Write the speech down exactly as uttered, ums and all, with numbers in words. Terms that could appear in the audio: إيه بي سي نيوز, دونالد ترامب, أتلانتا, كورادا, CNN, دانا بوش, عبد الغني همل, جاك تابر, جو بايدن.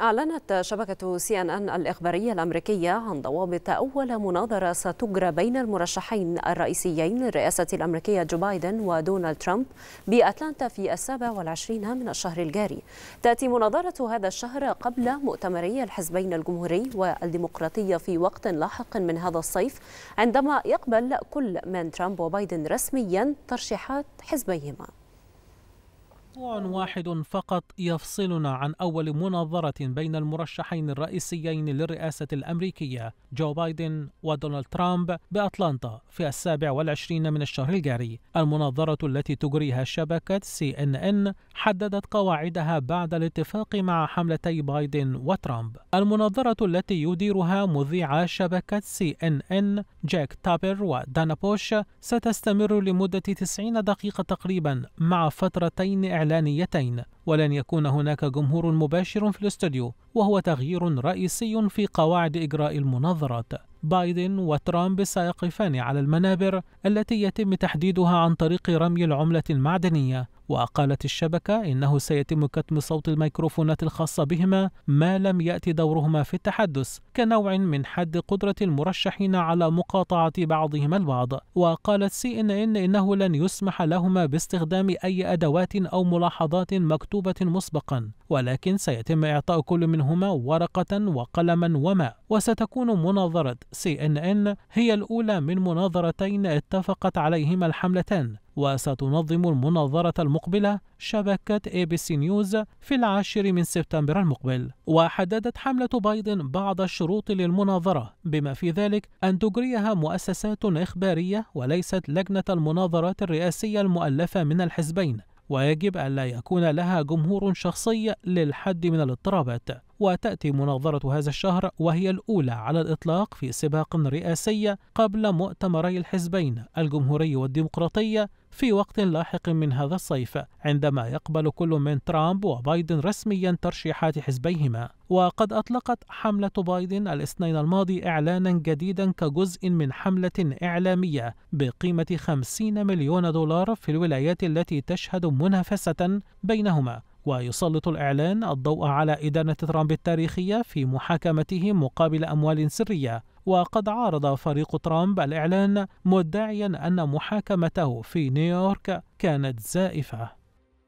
أعلنت شبكة سي إن إن الإخبارية الأمريكية عن ضوابط أول مناظرة ستجرى بين المرشحين الرئيسيين للرئاسة الأمريكية جو بايدن ودونالد ترامب بأتلانتا في السابع والعشرين من الشهر الجاري. تأتي مناظرة هذا الشهر قبل مؤتمري الحزبين الجمهوري والديمقراطية في وقت لاحق من هذا الصيف، عندما يقبل كل من ترامب وبايدن رسميا ترشيحات حزبيهما. موضوع واحد فقط يفصلنا عن أول مناظرة بين المرشحين الرئيسيين للرئاسة الأمريكية جو بايدن ودونالد ترامب بأتلانتا في السابع والعشرين من الشهر الجاري. المناظرة التي تجريها شبكة سي إن إن حددت قواعدها بعد الاتفاق مع حملتي بايدن وترامب. المناظرة التي يديرها مذيع شبكة سي إن إن جاك تابر ودانا بوش ستستمر لمدة تسعين دقيقة تقريبا، مع فترتين إعلانيتين، ولن يكون هناك جمهور مباشر في الاستوديو، وهو تغيير رئيسي في قواعد إجراء المناظرات. بايدن وترامب سيقفان على المنابر التي يتم تحديدها عن طريق رمي العملة المعدنية، وقالت الشبكة إنه سيتم كتم صوت الميكروفونات الخاصة بهما ما لم يأتي دورهما في التحدث، كنوع من حد قدرة المرشحين على مقاطعة بعضهما البعض. وقالت سي إن إن إنه لن يسمح لهما باستخدام أي أدوات أو ملاحظات مكتوبة مسبقا، ولكن سيتم إعطاء كل منهما ورقة وقلما وماء. وستكون مناظرة سي إن إن هي الأولى من مناظرتين اتفقت عليهما الحملتان، وستنظم المناظرة المقبلة شبكة إيه بي سي نيوز في العاشر من سبتمبر المقبل. وحددت حملة بايدن بعض الشروط للمناظرة، بما في ذلك أن تجريها مؤسسات إخبارية وليست لجنة المناظرات الرئاسية المؤلفة من الحزبين، ويجب ألا يكون لها جمهور شخصي للحد من الاضطرابات. وتأتي مناظرة هذا الشهر وهي الأولى على الإطلاق في سباق رئاسي قبل مؤتمري الحزبين الجمهوري والديمقراطي في وقت لاحق من هذا الصيف، عندما يقبل كل من ترامب وبايدن رسميا ترشيحات حزبيهما. وقد أطلقت حملة بايدن الاثنين الماضي إعلانا جديدا كجزء من حملة إعلامية بقيمة خمسين مليون دولار في الولايات التي تشهد منافسة بينهما، ويسلط الإعلان الضوء على إدانة ترامب التاريخية في محاكمته مقابل أموال سرية. وقد عارض فريق ترامب الإعلان مدعيا أن محاكمته في نيويورك كانت زائفة.